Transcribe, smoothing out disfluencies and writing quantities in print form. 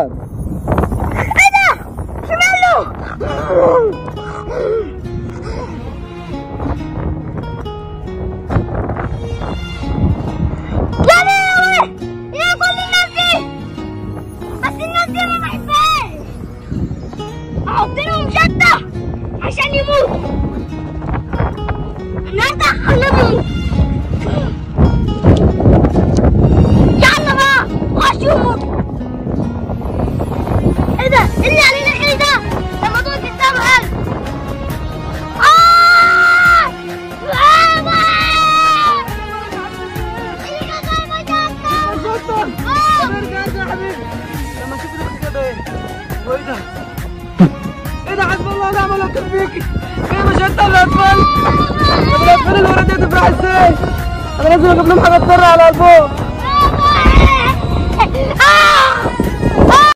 ايه ده؟ شو ماله؟ يا لهوي! ايه كل الناس دي؟ بس الناس دي انا ما بحبهاش. احط لهم شطة عشان يموتوا. النهارده هخليهم يموتوا. يلا بقى خشوا يموتوا. اللي علينا الحين ده الموضوع قدام قلب. ايه ده حسب الله ونعم الوكيل فيكي. ايه مش انت الاطفال؟ طب الاطفال الولاد دي هتفرح ازاي؟ انا لازم اجيب لهم حاجه تطر على قلبهم.